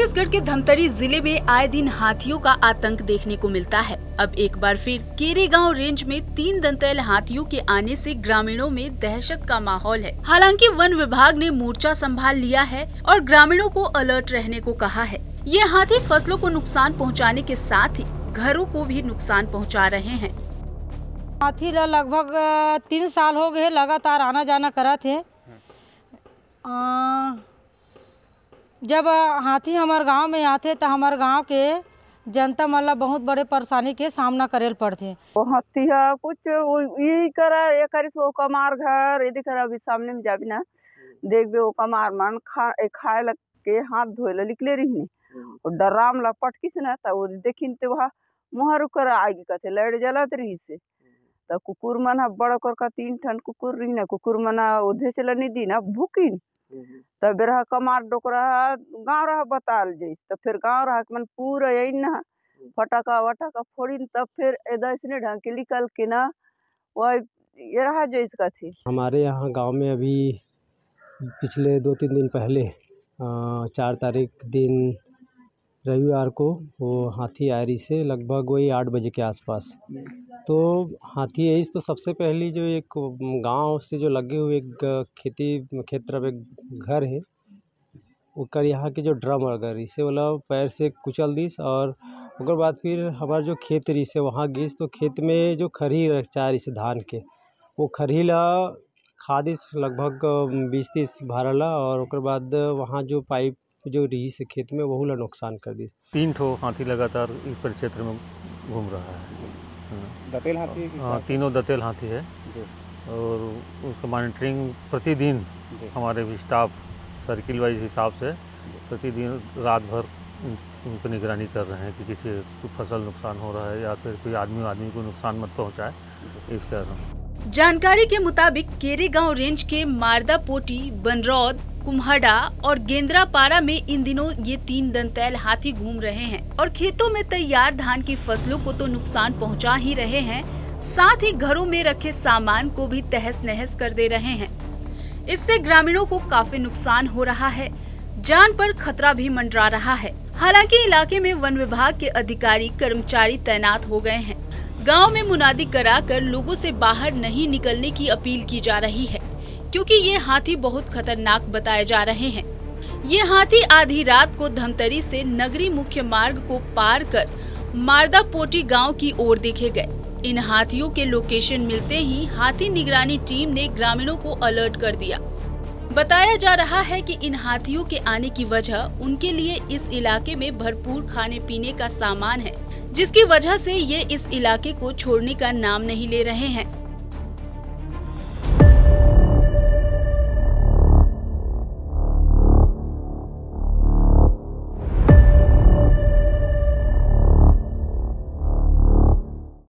छत्तीसगढ़ के धमतरी जिले में आए दिन हाथियों का आतंक देखने को मिलता है। अब एक बार फिर केरीगांव रेंज में 3 दंतैल हाथियों के आने से ग्रामीणों में दहशत का माहौल है। हालांकि वन विभाग ने मोर्चा संभाल लिया है और ग्रामीणों को अलर्ट रहने को कहा है। ये हाथी फसलों को नुकसान पहुंचाने के साथ ही घरों को भी नुकसान पहुंचा रहे हैं। हाथी लगभग 3 साल हो गए लगातार आना जाना करा थे। जब हाथी हमारे गांव में आते तो हमारे गांव के जनता मतलब बहुत बड़े परेशानी के सामना करे पड़ते। हाथी है कुछ ये करा ये करिस वो कमार घर यदि करा अभी सामने में जाबी ना देखबे वो कमार मान खाए लग के हाथ धोए ला निकले रही ने और डराम ला पटकी से ना तो वो देखिन ते वहाँ मुहर कर आगे कथे लड़ जलत रही से तो कुकुर मन बड़ा कर 3 ठन कुकुर रही ना कुकुर मना उधे चल नहीं दी ना भूकिन तब रहा कमार डोकरा गाँव रहा बताल जैस तो फिर गाँव रहा मन पूरा यही ना फटाका वटाका फोड़ी तब फिर ऐसे ढंग के निकल के ना वह ये रहा जैस का थी। हमारे यहाँ गांव में अभी पिछले 2-3 दिन पहले 4 तारीख दिन रविवार को वो हाथी आयरी से लगभग वही 8 बजे के आसपास तो हाथी है इस तो सबसे पहली जो एक गांव से जो लगे हुए एक खेती क्षेत्र में घर है उसका यहाँ के जो ड्रम अगर इसे वाला पैर से कुचल दीस और उसके बाद फिर हमारा जो खेत रही से वहाँ गीस तो खेत में जो खरी चार इसे धान के वो खरी ला खादिस लगभग 20-30 भारला और उसके बाद वहाँ जो पाइप जो रही से खेत में वहूला नुकसान कर दी। 3 ठो हाथी लगातार इस परिक्षेत्र में घूम रहा है। दंतैल हाथी हाँ 3 दंतैल हाथी है और उसका मॉनिटरिंग प्रतिदिन हमारे भी स्टाफ सर्किल वाइज हिसाब से प्रतिदिन रात भर उन पर निगरानी कर रहे हैं कि किसी को फसल नुकसान हो रहा है या फिर कोई आदमी को नुकसान मत पहुँचाए इस कारण। जानकारी के मुताबिक केरीगांव रेंज के मारदापोटी, बनरौद, कुम्हड़ा और गेंद्रापारा में इन दिनों ये 3 दंतैल हाथी घूम रहे हैं और खेतों में तैयार धान की फसलों को तो नुकसान पहुंचा ही रहे हैं, साथ ही घरों में रखे सामान को भी तहस नहस कर दे रहे हैं। इससे ग्रामीणों को काफी नुकसान हो रहा है, जान पर खतरा भी मंडरा रहा है। हालांकि इलाके में वन विभाग के अधिकारी कर्मचारी तैनात हो गए हैं। गांव में मुनादी कराकर लोगों से बाहर नहीं निकलने की अपील की जा रही है क्योंकि ये हाथी बहुत खतरनाक बताए जा रहे हैं। ये हाथी आधी रात को धमतरी से नगरी मुख्य मार्ग को पार कर मारदापोटी गांव की ओर देखे गए। इन हाथियों के लोकेशन मिलते ही हाथी निगरानी टीम ने ग्रामीणों को अलर्ट कर दिया। बताया जा रहा है कि इन हाथियों के आने की वजह उनके लिए इस इलाके में भरपूर खाने पीने का सामान है जिसकी वजह से ये इस इलाके को छोड़ने का नाम नहीं ले रहे हैं।